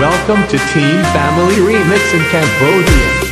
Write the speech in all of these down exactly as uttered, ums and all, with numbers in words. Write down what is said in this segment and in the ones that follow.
Welcome to Team Family Remix in Cambodia.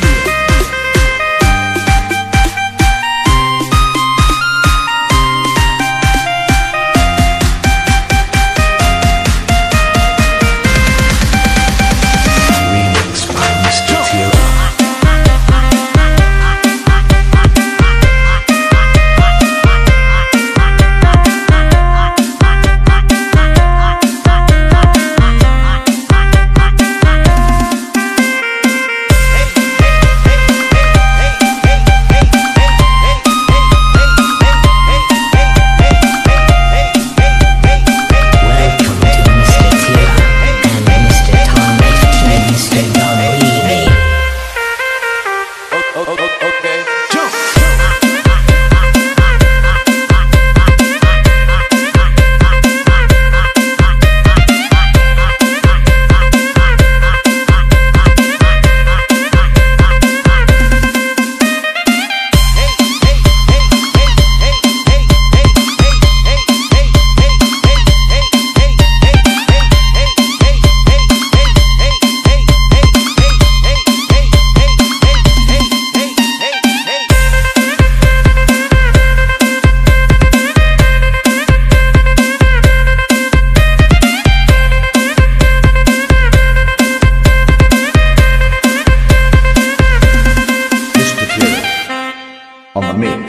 On the mix.